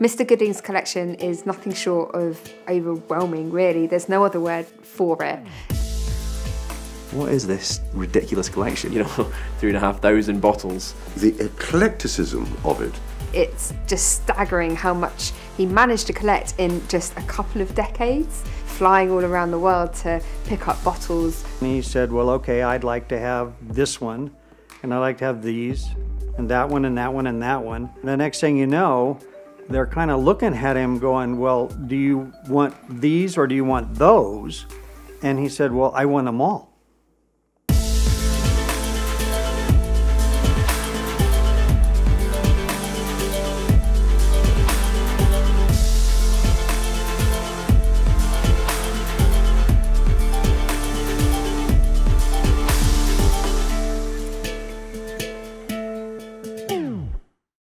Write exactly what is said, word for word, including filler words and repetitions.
Mister Gooding's collection is nothing short of overwhelming, really. There's no other word for it. What is this ridiculous collection? You know, three and a half thousand bottles. The eclecticism of it. It's just staggering how much he managed to collect in just a couple of decades, flying all around the world to pick up bottles. And he said, well, okay, I'd like to have this one, and I'd like to have these, and that one, and that one, and that one. And the next thing you know, they're kind of looking at him going, well, do you want these or do you want those? And he said, well, I want them all.